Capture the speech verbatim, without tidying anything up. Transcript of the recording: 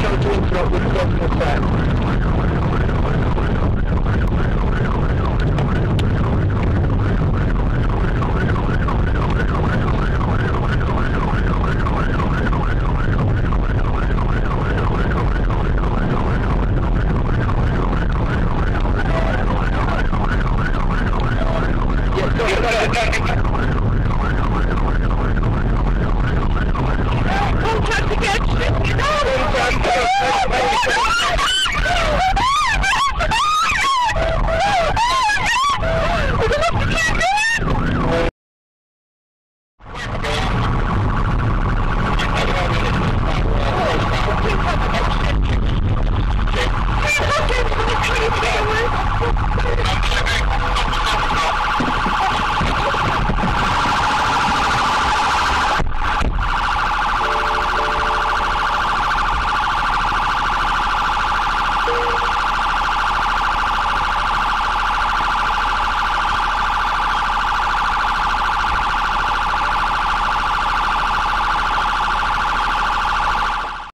Charging throughout the scope and crack.